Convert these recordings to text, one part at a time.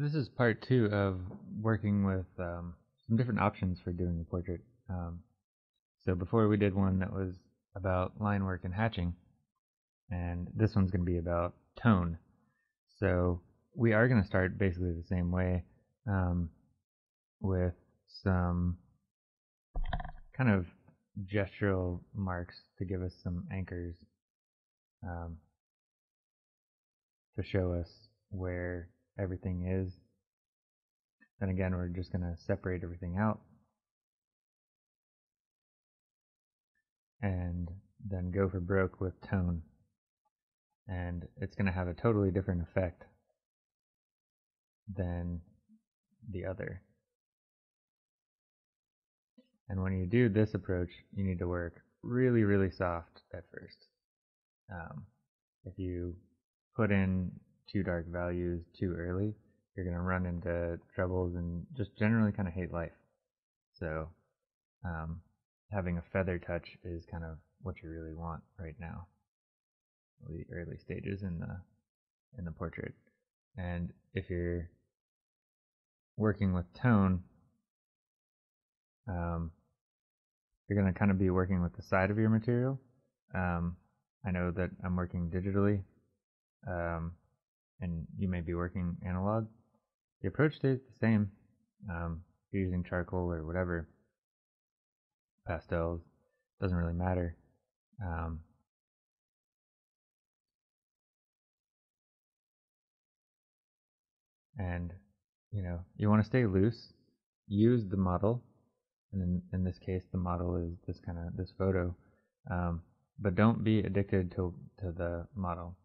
This is part two of working with some different options for doing a portrait. So before we did one that was about line work and hatching, and this one's going to be about tone. So we are going to start basically the same way with some kind of gestural marks to give us some anchors to show us where everything is. Then again, we're just going to separate everything out and then go for broke with tone, and it's going to have a totally different effect than the other. And when you do this approach, you need to work really, really soft at first. If you put in too dark values too early, you're going to run into troubles and just generally kind of hate life. So having a feather touch is kind of what you really want right now, the early stages in the portrait. And if you're working with tone, you're going to kind of be working with the side of your material. I know that I'm working digitally, and you may be working analog. The approach stays the same. If you're using charcoal or whatever, pastels, doesn't really matter. And you want to stay loose. Use the model, and in this case, the model is this photo. But don't be addicted to the model.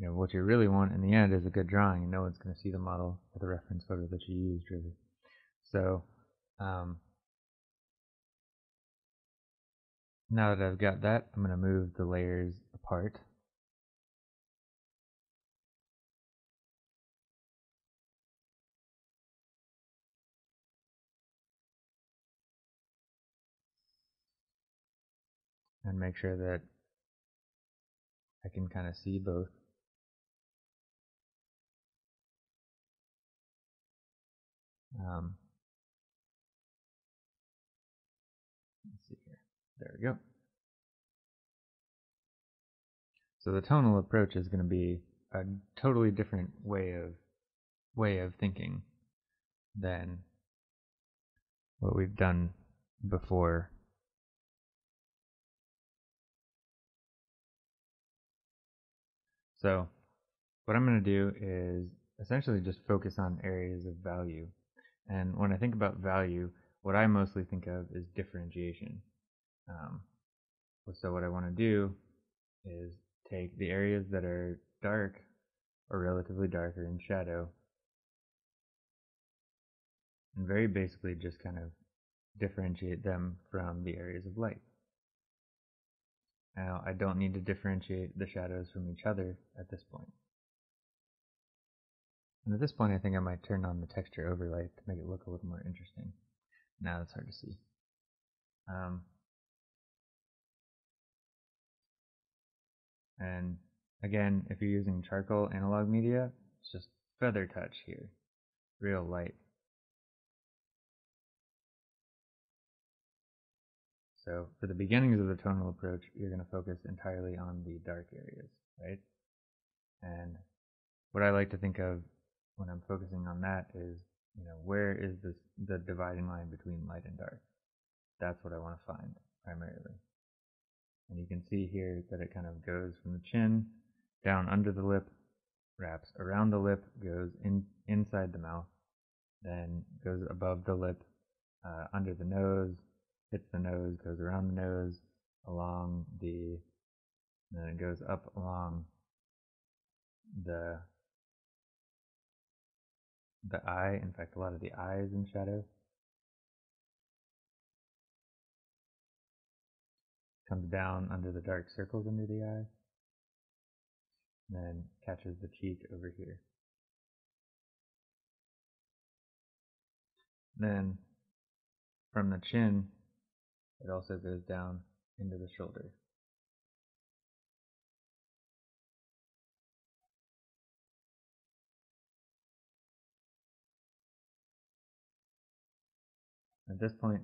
What you really want in the end is a good drawing, and no one's going to see the model or the reference photo that you used, really. So now that I've got that, I'm going to move the layers apart. And make sure that I can kind of see both. Let's see here. There we go. So the tonal approach is going to be a totally different way of thinking than what we've done before. So what I'm going to do is essentially just focus on areas of value. And when I think about value, what I mostly think of is differentiation. So what I want to do is take the areas that are dark or relatively dark or in shadow and very basically just kind of differentiate them from the areas of light. Now, I don't need to differentiate the shadows from each other at this point. And at this point, I think I might turn on the texture overlay to make it look a little more interesting. Now it's hard to see. And again, if you're using charcoal analog media, it's just feather touch here, real light. So for the beginnings of the tonal approach, you're going to focus entirely on the dark areas, right? And what I like to think of when I'm focusing on that is, where is the dividing line between light and dark? That's what I want to find primarily. And you can see here that it kind of goes from the chin, down under the lip, wraps around the lip, goes inside the mouth, then goes above the lip, under the nose, hits the nose, goes around the nose, along the, and then it goes up along the eye. In fact, a lot of the eye is in shadow. Comes down under the dark circles under the eye, and then catches the cheek over here. Then from the chin, it also goes down into the shoulder. At this point,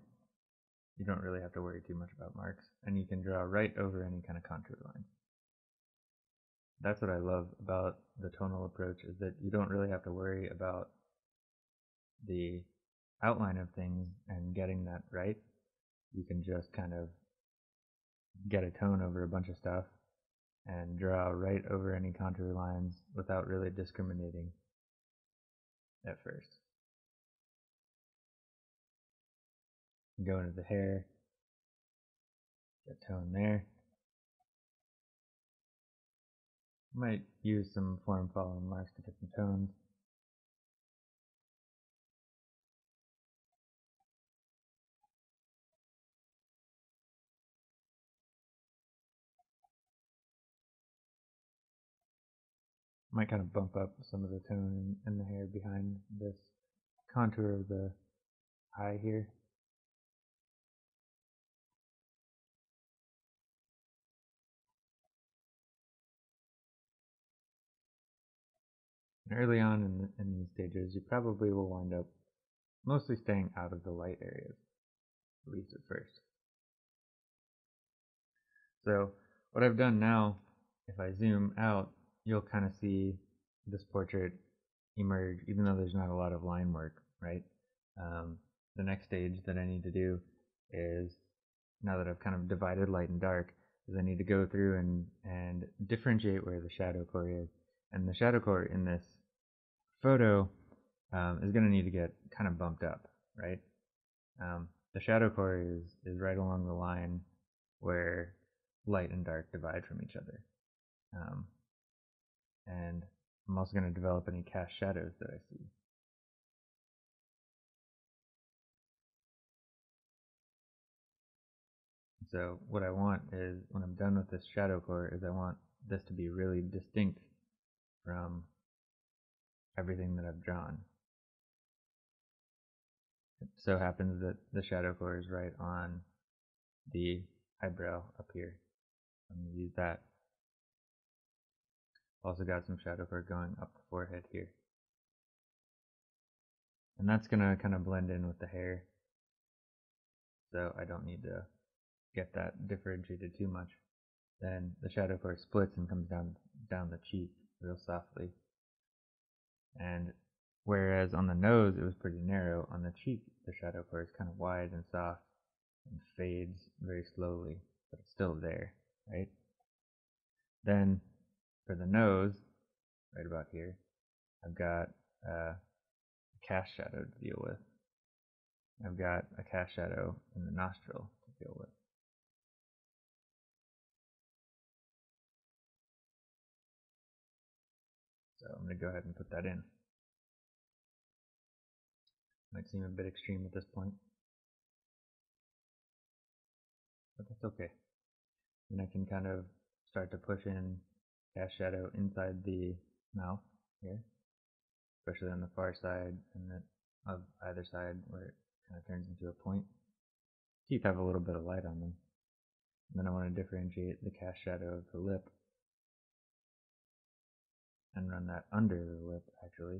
you don't really have to worry too much about marks, and you can draw right over any kind of contour line. That's what I love about the tonal approach, is that you don't really have to worry about the outline of things and getting that right. You can just kind of get a tone over a bunch of stuff and draw right over any contour lines without really discriminating at first. Go into the hair, get tone there. Might use some form following marks to get some tones. Might kind of bump up some of the tone in the hair behind this contour of the eye here. And early on in these stages, you probably will wind up mostly staying out of the light areas, at least at first. So what I've done now, if I zoom out, you'll kind of see this portrait emerge, even though there's not a lot of line work, right? The next stage that I need to do is, now that I've kind of divided light and dark, is I need to go through and differentiate where the shadow core is. And the shadow core in this photo is going to need to get kind of bumped up, right? The shadow core is right along the line where light and dark divide from each other. And I'm also going to develop any cast shadows that I see. So what I want is, when I'm done with this shadow core, is I want this to be really distinct from everything that I've drawn. It so happens that the shadow core is right on the eyebrow up here. I'm going to use that. Also got some shadow core going up the forehead here. And that's going to kind of blend in with the hair, so I don't need to get that differentiated too much. Then the shadow core splits and comes down the cheek real softly. And whereas on the nose it was pretty narrow, on the cheek the shadow core is kind of wide and soft and fades very slowly, but it's still there, right? Then for the nose, right about here, I've got a cast shadow to deal with. I've got a cast shadow in the nostril to deal with. So I'm going to go ahead and put that in. Might seem a bit extreme at this point, but that's okay. And I can kind of start to push in cast shadow inside the mouth here, especially on the far side and of either side where it kind of turns into a point. Teeth have a little bit of light on them. And then I want to differentiate the cast shadow of the lip and run that under the lip, actually.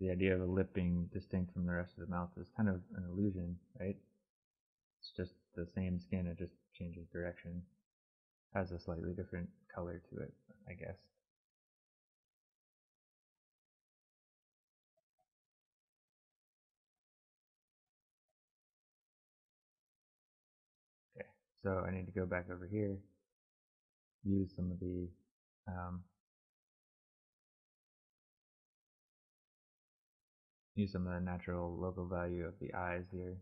The idea of a lip being distinct from the rest of the mouth is kind of an illusion, right? It's just the same skin, it just changes direction. Has a slightly different color to it, I guess. Okay, so I need to go back over here, use some of the natural local value of the eyes here.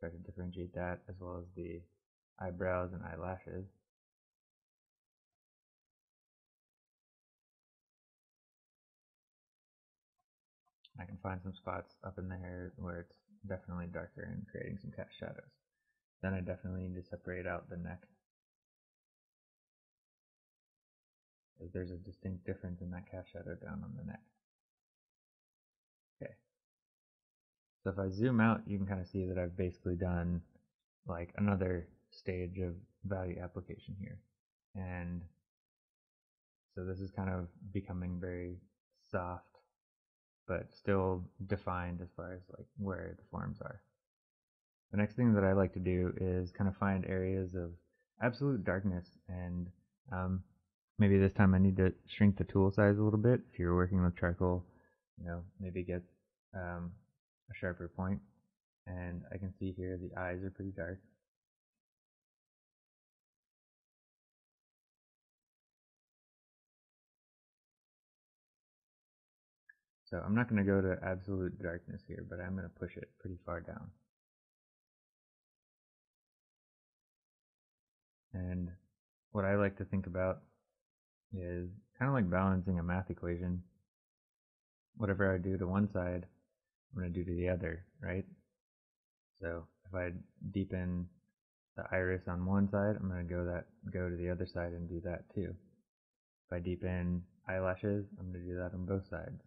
Try to differentiate that, as well as the eyebrows and eyelashes. I can find some spots up in the hair where it's definitely darker and creating some cast shadows. Then I definitely need to separate out the neck, because there's a distinct difference in that cast shadow down on the neck. So if I zoom out, you can kind of see that I've basically done like another stage of value application here. And so this is kind of becoming very soft but still defined as far as like where the forms are. The next thing that I like to do is kind of find areas of absolute darkness, and maybe this time I need to shrink the tool size a little bit. If you're working with charcoal, you know, maybe get a sharper point. And I can see here the eyes are pretty dark. So I'm not going to go to absolute darkness here, but I'm going to push it pretty far down. And what I like to think about is kind of like balancing a math equation. Whatever I do to one side, I'm going to do to the other, right? So if I deepen the iris on one side, I'm going to go to the other side and do that too. If I deepen eyelashes, I'm going to do that on both sides.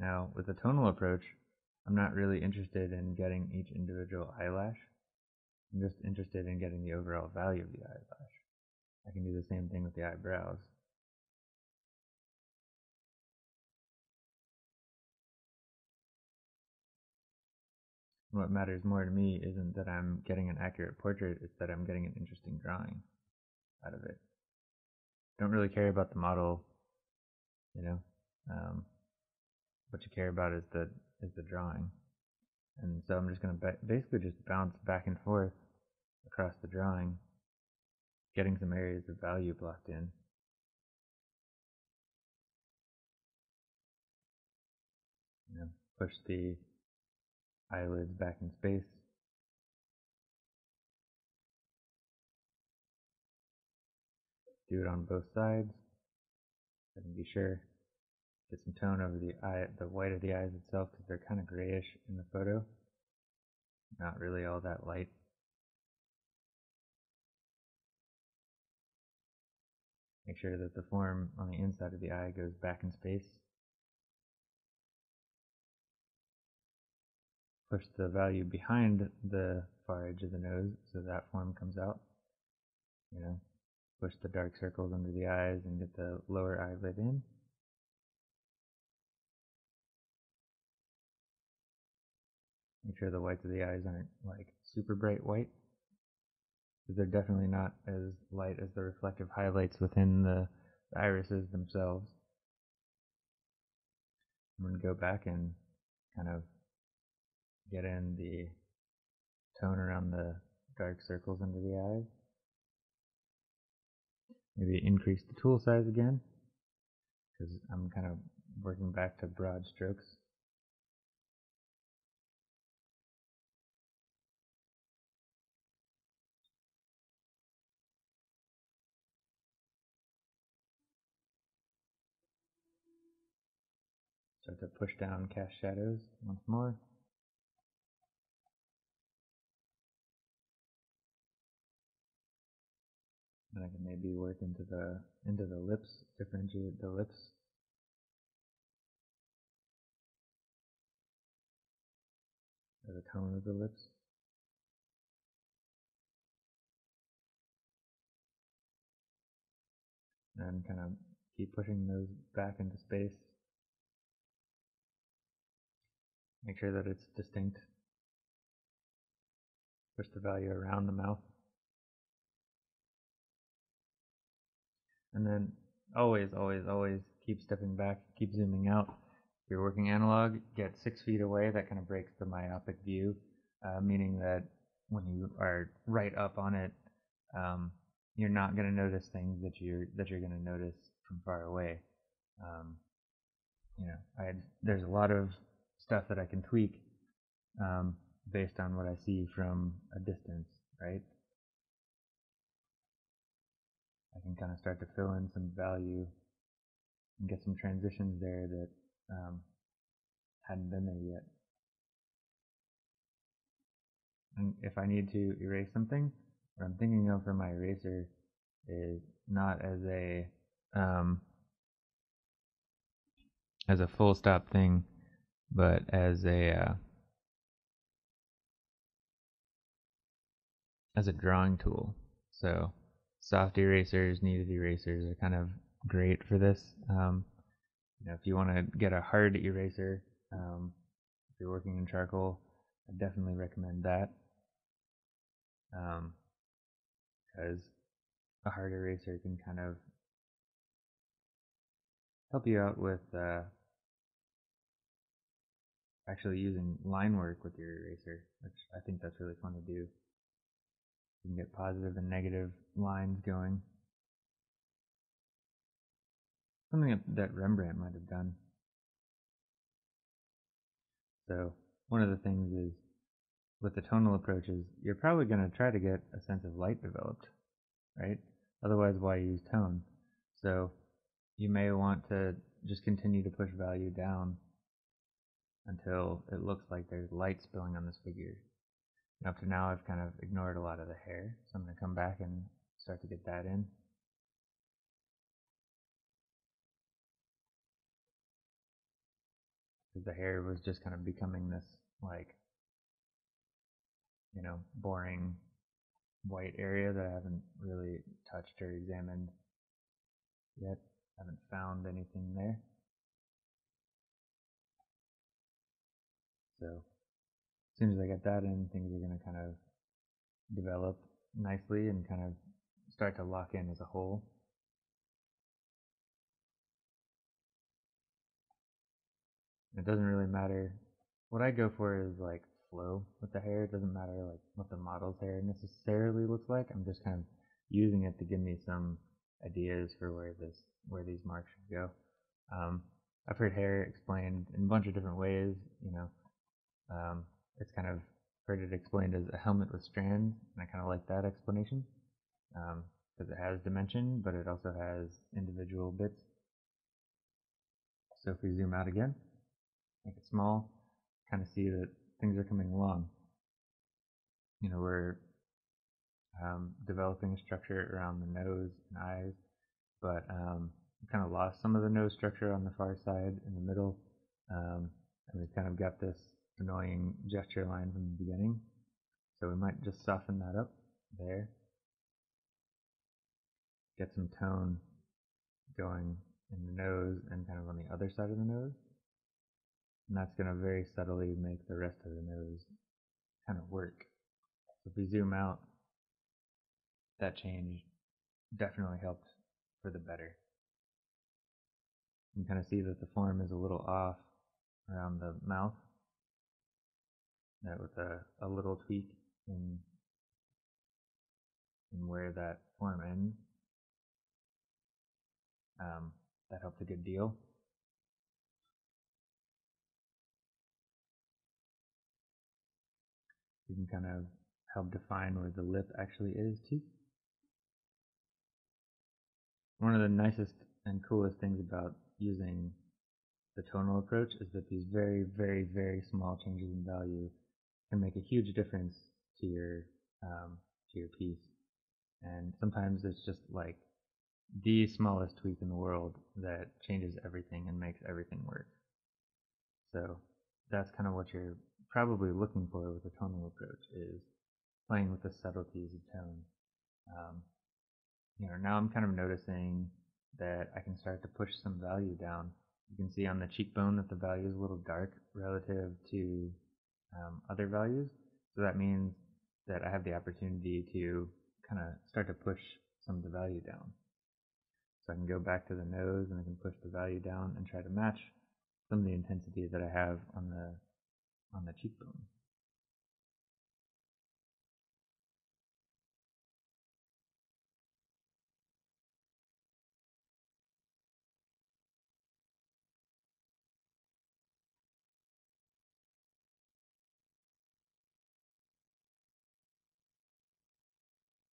Now, with a tonal approach, I'm not really interested in getting each individual eyelash. I'm just interested in getting the overall value of the eyelash. I can do the same thing with the eyebrows. And what matters more to me isn't that I'm getting an accurate portrait, it's that I'm getting an interesting drawing out of it. I don't really care about the model, you know. What you care about is the drawing, and so I'm just going to basically just bounce back and forth across the drawing, getting some areas of value blocked in. You know, push the eyelids back in space. Do it on both sides. I can be sure. Get some tone over the eye, the white of the eyes itself, because they're kind of grayish in the photo. Not really all that light. Make sure that the form on the inside of the eye goes back in space. Push the value behind the far edge of the nose so that form comes out. You know, push the dark circles under the eyes and get the lower eyelid in. Make sure the whites of the eyes aren't like super bright white, because they're definitely not as light as the reflective highlights within the irises themselves. I'm going to go back and kind of get in the tone around the dark circles under the eyes. Maybe increase the tool size again, because I'm kind of working back to broad strokes. Start to push down cast shadows once more. And I can maybe work into the lips, differentiate the lips. Or the tone of the lips. And kind of keep pushing those back into space. Make sure that it's distinct. Push the value around the mouth. And then always, always, always keep stepping back, keep zooming out. If you're working analog, get 6 feet away. That kind of breaks the myopic view, meaning that when you are right up on it, you're not going to notice things that you're going to notice from far away. You know, there's a lot of stuff that I can tweak based on what I see from a distance, right? I can kind of start to fill in some value and get some transitions there that hadn't been there yet. And if I need to erase something, what I'm thinking of for my eraser is not as a full stop thing, but as a drawing tool. So soft erasers, kneaded erasers are kind of great for this. If you want to get a hard eraser, if you're working in charcoal, I definitely recommend that, because a hard eraser can kind of help you out with actually using line work with your eraser, which I think that's really fun to do. You can get positive and negative lines going. Something that Rembrandt might have done. So one of the things is, with the tonal approaches, you're probably going to try to get a sense of light developed, right? Otherwise, why use tone? So you may want to just continue to push value down until it looks like there's light spilling on this figure. And up to now, I've kind of ignored a lot of the hair, so I'm going to come back and start to get that in. Because the hair was just kind of becoming this, like, boring white area that I haven't really touched or examined yet. I haven't found anything there. So as soon as I get that in, things are going to kind of develop nicely and kind of start to lock in as a whole. It doesn't really matter. What I go for is like flow with the hair. It doesn't matter like what the model's hair necessarily looks like. I'm just kind of using it to give me some ideas for where these marks should go. I've heard hair explained in a bunch of different ways. It's kind of heard it explained as a helmet with strands, and I kind of like that explanation because it has dimension, but it also has individual bits. So if we zoom out again, make it small, kind of see that things are coming along. We're developing a structure around the nose and eyes, but we kind of lost some of the nose structure on the far side in the middle, and we've kind of got this annoying gesture line from the beginning, so we might just soften that up there, get some tone going in the nose and kind of on the other side of the nose, and that's going to very subtly make the rest of the nose kind of work. So if we zoom out, that change definitely helped for the better. You can kind of see that the form is a little off around the mouth, that with a little tweak in where that form ends. That helped a good deal. You can kind of help define where the lip actually is too. One of the nicest and coolest things about using the tonal approach is that these very, very, very small changes in value can make a huge difference to your piece. And sometimes it's just like the smallest tweak in the world that changes everything and makes everything work. So that's kind of what you're probably looking for with a tonal approach, is playing with the subtleties of tone. Now I'm kind of noticing that I can start to push some value down. You can see on the cheekbone that the value is a little dark relative to other values, so that means that I have the opportunity to kind of start to push some of the value down. So I can go back to the nose and I can push the value down and try to match some of the intensity that I have on the cheekbone.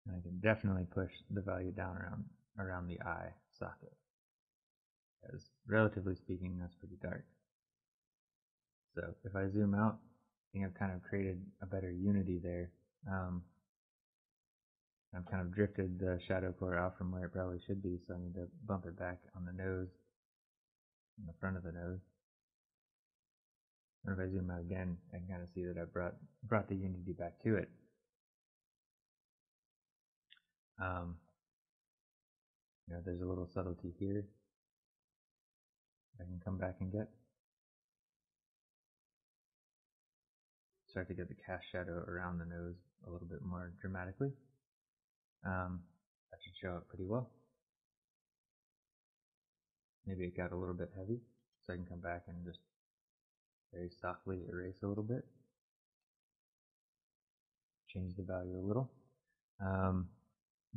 And I can definitely push the value down around the eye socket, because relatively speaking, that's pretty dark. So if I zoom out, I think I've kind of created a better unity there. I've kind of drifted the shadow core out from where it probably should be, so I need to bump it back on the nose, on the front of the nose. And if I zoom out again, I can kind of see that I brought the unity back to it. You know, there's a little subtlety here I can come back and get. Start to get the cast shadow around the nose a little bit more dramatically. That should show up pretty well. Maybe it got a little bit heavy, so I can come back and just very softly erase a little bit. Change the value a little.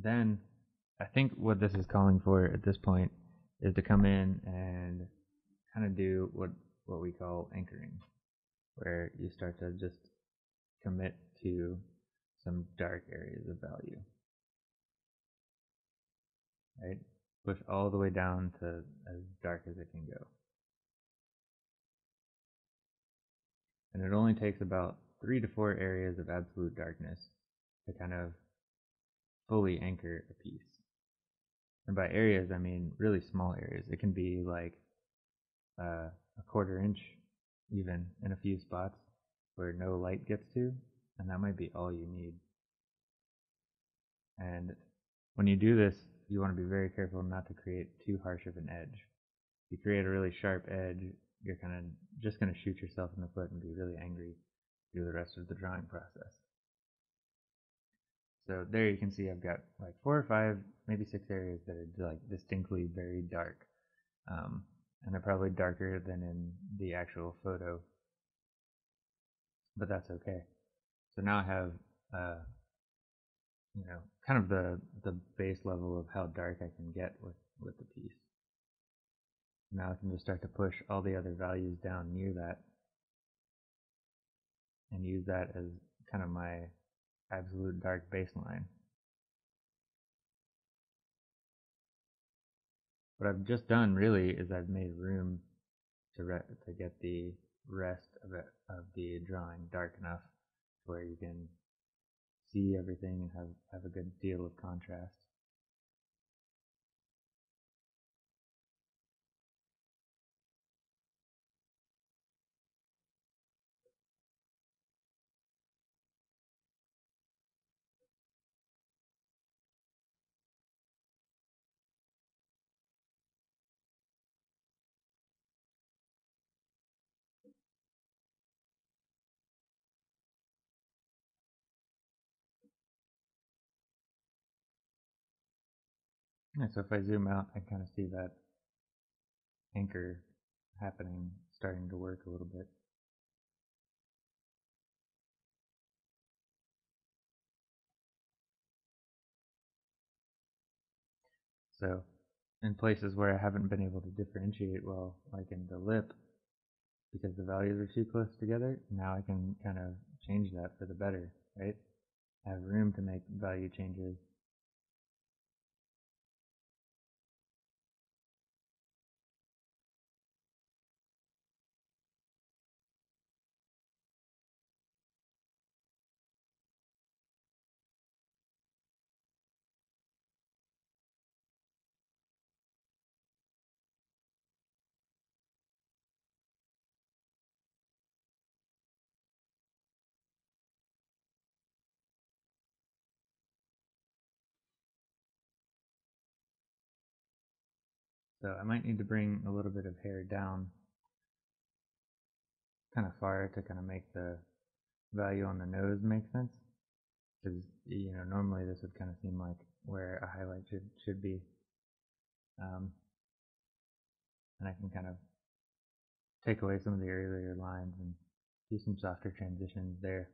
Then I think what this is calling for at this point is to come in and kind of do what we call anchoring, where you start to just commit to some dark areas of value. Right? Push all the way down to as dark as it can go. And it only takes about 3 to 4 areas of absolute darkness to kind of fully anchor a piece. And by areas, I mean really small areas. It can be like a 1/4 inch even in a few spots where no light gets to, and that might be all you need. And when you do this, you want to be very careful not to create too harsh of an edge. If you create a really sharp edge, you're kind of just going to shoot yourself in the foot and be really angry through the rest of the drawing process. So there you can see I've got like 4 or 5, maybe 6 areas that are like distinctly very dark. And they're probably darker than in the actual photo, but that's okay. So now I have you know, kind of the base level of how dark I can get with the piece. Now I can just start to push all the other values down near that and use that as kind of my absolute dark baseline. What I've just done really is I've made room to get the rest of it, of the drawing, dark enough to where you can see everything and have a good deal of contrast. So if I zoom out, I kind of see that anchor happening, starting to work a little bit. So in places where I haven't been able to differentiate well, like in the lip, because the values are too close together, now I can kind of change that for the better, right? I have room to make value changes. So I might need to bring a little bit of hair down kind of far to kind of make the value on the nose make sense, because, you know, normally this would kind of seem like where a highlight should be. And I can kind of take away some of the earlier lines and do some softer transitions there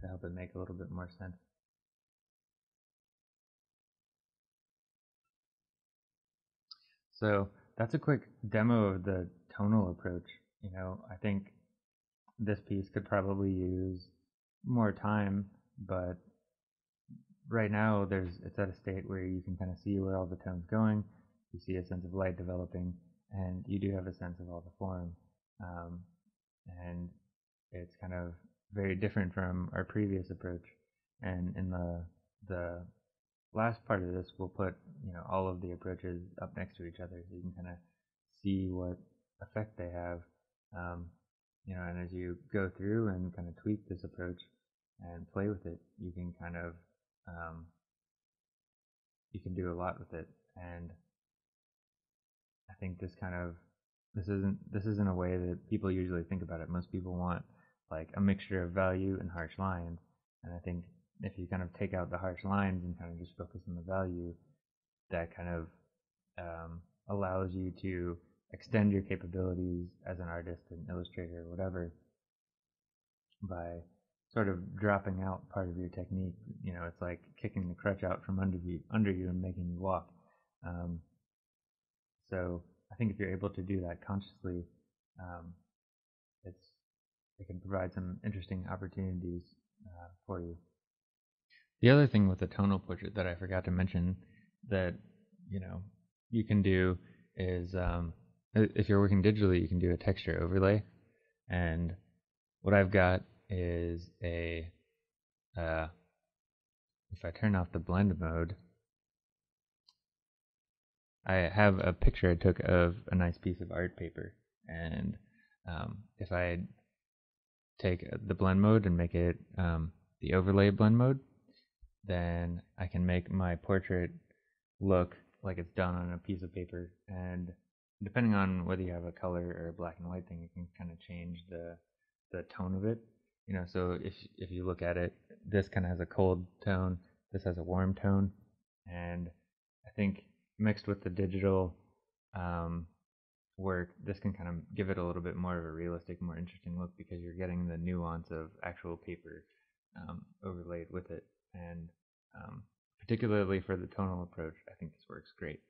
to help it make a little bit more sense. So that's a quick demo of the tonal approach. You know, I think this piece could probably use more time, but right now it's at a state where you can kind of see where all the tone's going. You see a sense of light developing, and you do have a sense of all the form. And it's kind of very different from our previous approach. And in the last part of this, we'll put, you know, all of the approaches up next to each other so you can kind of see what effect they have. You know, and as you go through and kind of tweak this approach and play with it, you can do a lot with it. And I think this kind of this isn't a way that people usually think about it. Most people want like a mixture of value and harsh lines, and I think if you kind of take out the harsh lines and kind of just focus on the value, that kind of allows you to extend your capabilities as an artist, an illustrator, whatever, by sort of dropping out part of your technique. You know, it's like kicking the crutch out from under you and making you walk. So I think if you're able to do that consciously, it can provide some interesting opportunities for you. The other thing with the tonal portrait that I forgot to mention that, you know, you can do is, if you're working digitally, you can do a texture overlay. And what I've got is a, if I turn off the blend mode, I have a picture I took of a nice piece of art paper. And if I take the blend mode and make it the overlay blend mode, then I can make my portrait look like it's done on a piece of paper. And depending on whether you have a color or a black and white thing, you can kind of change the tone of it. You know, so if you look at it, this kind of has a cold tone, this has a warm tone, and I think mixed with the digital work, this can kind of give it a little bit more of a realistic, more interesting look, because you're getting the nuance of actual paper overlaid with it. And particularly for the tonal approach, I think this works great.